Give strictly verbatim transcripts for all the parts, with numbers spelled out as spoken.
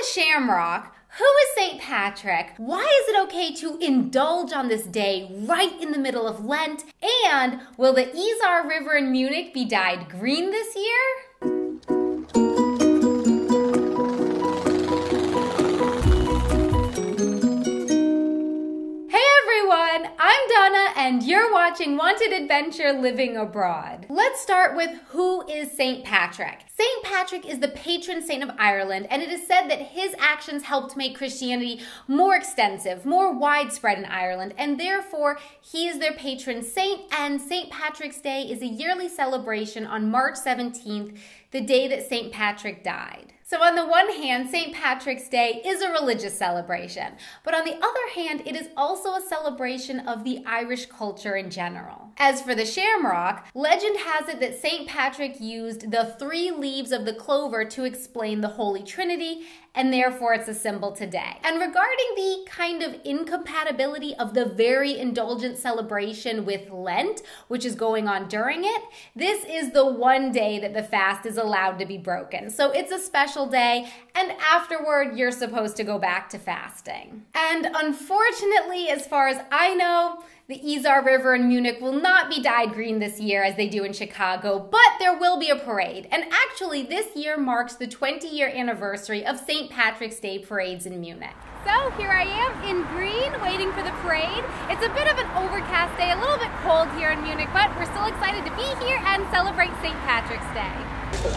the shamrock? Who is Saint Patrick? Why is it okay to indulge on this day right in the middle of Lent? And will the Isar River in Munich be dyed green this year? And you're watching Wanted Adventure Living Abroad. Let's start with who is Saint Patrick. Saint Patrick is the patron saint of Ireland, and it is said that his actions helped make Christianity more extensive, more widespread in Ireland, and therefore he is their patron saint, and Saint Patrick's Day is a yearly celebration on March seventeenth, the day that Saint Patrick died. So on the one hand, Saint Patrick's Day is a religious celebration, but on the other hand, it is also a celebration of the Irish culture in general. As for the shamrock, legend has it that Saint Patrick used the three leaves of the clover to explain the Holy Trinity, and therefore it's a symbol today. And regarding the kind of incompatibility of the very indulgent celebration with Lent, which is going on during it, this is the one day that the fast is allowed to be broken. So it's a special day, and afterward you're supposed to go back to fasting. And unfortunately, as far as I know, the Isar River in Munich will not be dyed green this year as they do in Chicago, but there will be a parade. And actually, this year marks the twenty year anniversary of Saint Patrick's Day parades in Munich. So here I am in green, waiting for the parade. It's a bit of an overcast day, a little bit cold here in Munich, but we're still excited to be here and celebrate Saint Patrick's Day.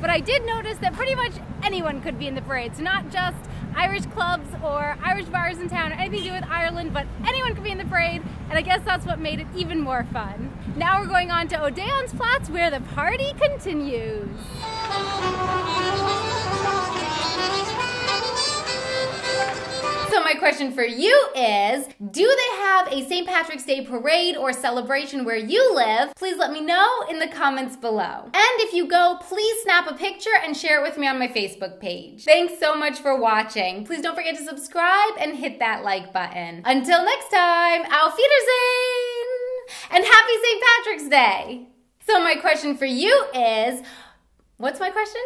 But I did notice that pretty much anyone could be in the parade. So not just Irish clubs or Irish bars in town or anything to do with Ireland, but anyone could be in the parade, and I guess that's what made it even more fun. Now we're going on to Odeon's Platz, where the party continues. So my question for you is, do they have a Saint Patrick's Day parade or celebration where you live? Please let me know in the comments below. And if you go, please snap a picture and share it with me on my Facebook page. Thanks so much for watching. Please don't forget to subscribe and hit that like button. Until next time, auf Wiedersehen! And happy Saint Patrick's Day! So my question for you is, what's my question?